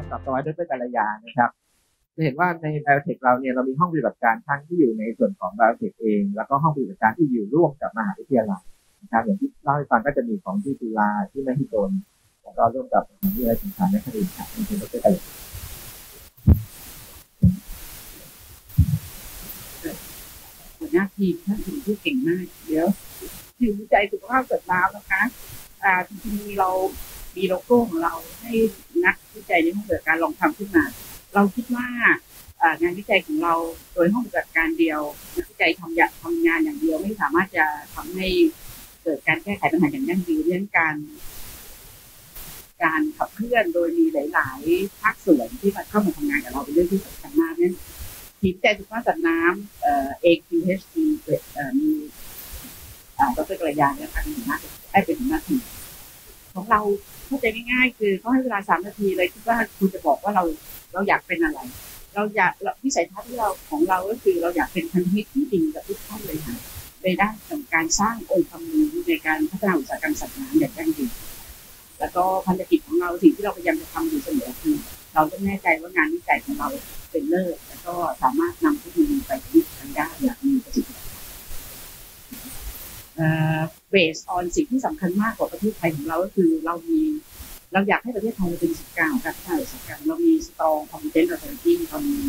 ลำดับต่อไปด้วยแต่ละอย่างนะครับจะเห็นว่าใน Biotech เราเนี่ยเรามีห้องปฏิบัติการทั้งที่อยู่ในส่วนของ Biotech เองแล้วก็ห้องปฏิบัติการที่อยู่ร่วมกับมหาวิทยาลัยนะครับอย่างที่เล่าให้ฟังก็จะมีของที่จุฬาที่มหิดลแล้วก็ร่วมกับมหาวิทยาลัยสงขลานครินทร์ครับเป็นด้วยแต่ละหัวหน้าทีมท่านเป็นผู้เก่งมากเดี๋ยวอยู่ใจสุขภาพเกิดแล้วนะคะจริงๆเรามีโลโก้ของเราให้นักวิจัยในห้องปฏิบัติการลองทำขึ้นมาเราคิดว่างานวิจัยของเราโดยห้องปฏิบัติการเดียวนักวิจัยทำงานอย่างเดียวไม่สามารถจะทำให้เกิดการแก้ไขปัญหาอย่างยั่งยืนเรื่องการขับเคลื่อนโดยมีหลายๆภาคส่วนที่เข้ามาทำงานกับเราเป็นเรื่องที่สำคัญมากนั้นทีมวิจัยสุขภาพสัตว์น้ำ AQHT มีดร.กัลยาเนี่ยเป็นหัวหน้าได้เป็นหัวหน้าทีมของเราเข้าใจง่ายๆคือเขาให้เวลา3นาทีเลยคิดว่าคุณจะบอกว่าเราอยากเป็นอะไรเราอยากวิสัยทัศน์ที่เราของเราก็คือเราอยากเป็นพันธมิตรที่ดีกับทุกท่านเลยค่ะในด้านของการสร้างองค์ความรู้ในการพัฒนาอุตสาหกรรมสัตว์น้ำอย่างยั่งยืนแล้วก็พันธกิจของเราสิ่งที่เราพยายามจะทำอยู่เสมอคือเราต้องแน่ใจว่างานวิจัยของเราเป็นเลิศแล้วก็สามารถนำเทคโนโลยีไปพิจารณาอย่างมีประสิทธิภาพbased on สิ่งที่สำคัญมากกว่าประเทศไทยของเราก็คือเราอยากให้ประเทศไทยเป็นศูนย์กลางการพัฒนาอุตสาหกรรมเรามี strong competent authority เรามี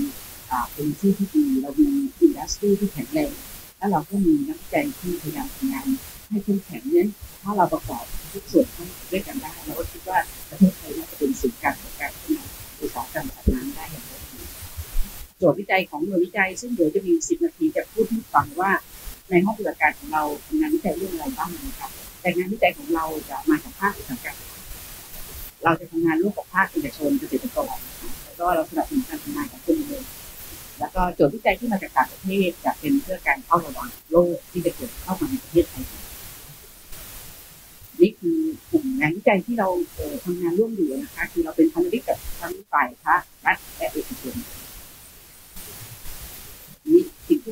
เป็นที่ที่ดีเรามี industry ที่แข็งแรงและเราก็มีนักวิจัยที่พยายามทำงานให้เข้มแข็งนั้นถ้าเราประกอบทุกส่วนเข้าด้วยกันได้เราก็คิดว่าประเทศไทยน่าจะเป็นศูนย์กลางของการพัฒนาอุตสาหกรรมสัตว์น้ำได้อย่างยั่งยืนโจทย์วิจัยของหน่วยวิจัยซึ่งเดี๋ยวจะมี10นาทีจะพูดให้ฟังว่าในห้องปฏิบัติการของเราทำงานวิจัยเรื่องอะไรบ้างนะครับแต่งานวิจัยของเราจะมาจากภาคอุตสาหกรรมเราจะทำงานร่วมกับภาคเอกชนเกษตรกรแล้วก็เราสนับสนุนการทำงานของคนเมืองแล้วก็โจทย์วิจัยที่มาจากต่างประเทศจะเป็นเพื่อการเฝ้าระวังโรคที่จะเกิดเข้ามาในประเทศไทยนี่คือกลุ่มงานวิจัยที่เราทำงานร่วมอยู่นะคะคือเราเป็นพันธมิตรกับทั้งฝ่ายภาครัฐและเอกชนนี่สิ่งที่